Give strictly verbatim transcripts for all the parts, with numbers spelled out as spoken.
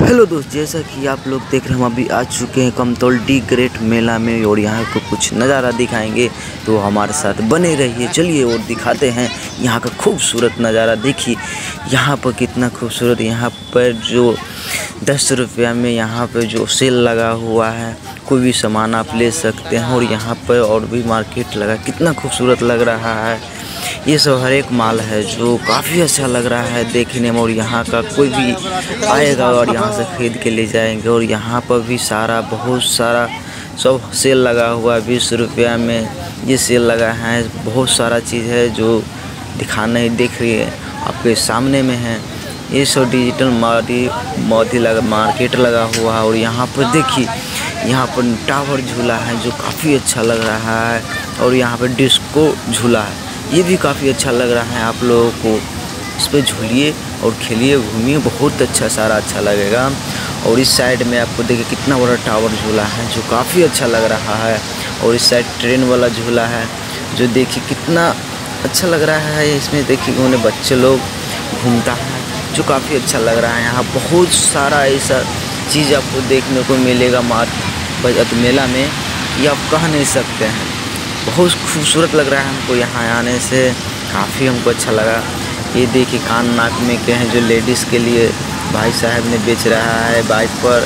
Hello दोस्त, जैसा कि आप लोग देख रहे हैं हम अभी आ चुके हैं कमतौल डी ग्रेट मेला में और यहाँ को कुछ नज़ारा दिखाएंगे, तो हमारे साथ बने रहिए। चलिए और दिखाते हैं यहाँ का खूबसूरत नज़ारा। देखिए यहाँ पर कितना खूबसूरत, यहाँ पर जो दस रुपया में यहाँ पर जो सेल लगा हुआ है, कोई भी सामान आप ले सकते हैं। और यहाँ पर और भी मार्केट लगा, कितना खूबसूरत लग रहा है। ये सब हर एक माल है जो काफ़ी अच्छा लग रहा है देखने में। और यहाँ का कोई भी आएगा और यहाँ से ख़रीद के ले जाएंगे। और यहाँ पर भी सारा बहुत सारा सब सेल लगा हुआ है। बीस रुपया में ये सेल लगा है, बहुत सारा चीज़ है जो दिखाना ही देख रही है आपके सामने में है। ये सब डिजिटल मार्टी मोदी लगा मार्केट लगा हुआ है। और यहाँ पर देखिए यहाँ पर टावर झूला है जो काफ़ी अच्छा लग रहा है। और यहाँ पर डिस्को झूला है, ये भी काफ़ी अच्छा लग रहा है। आप लोगों को इस पर झूलिए और खेलिए घूमिए, बहुत अच्छा सारा अच्छा लगेगा। और इस साइड में आपको देखिए कितना बड़ा टावर झूला है जो काफ़ी अच्छा लग रहा है। और इस साइड ट्रेन वाला झूला है जो देखिए कितना अच्छा लग रहा है। इसमें देखिए उन्हें बच्चे लोग घूमता है जो काफ़ी अच्छा लग रहा है। यहाँ बहुत सारा ऐसा चीज़ आपको देखने को मिलेगा मार्केट मेला में, ये आप कह नहीं सकते हैं। बहुत खूबसूरत लग रहा है हमको, यहाँ आने से काफ़ी हमको अच्छा लगा। ये देखिए कान नाक में के हैं जो लेडीज़ के लिए भाई साहब ने बेच रहा है बाइक पर,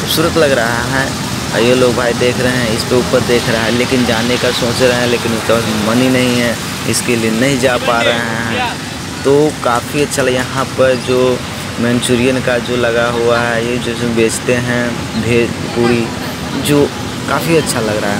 खूबसूरत लग रहा है। और ये लोग भाई देख रहे हैं, इस पे ऊपर देख रहा है, लेकिन जाने का सोच रहे हैं, लेकिन उसके पास मनी नहीं है, इसके लिए नहीं जा पा रहे हैं। तो काफ़ी अच्छा लगा। यहाँ पर जो मंचूरियन का जो लगा हुआ है, ये जो बेचते हैं भेज पूरी, जो काफ़ी अच्छा लग रहा है।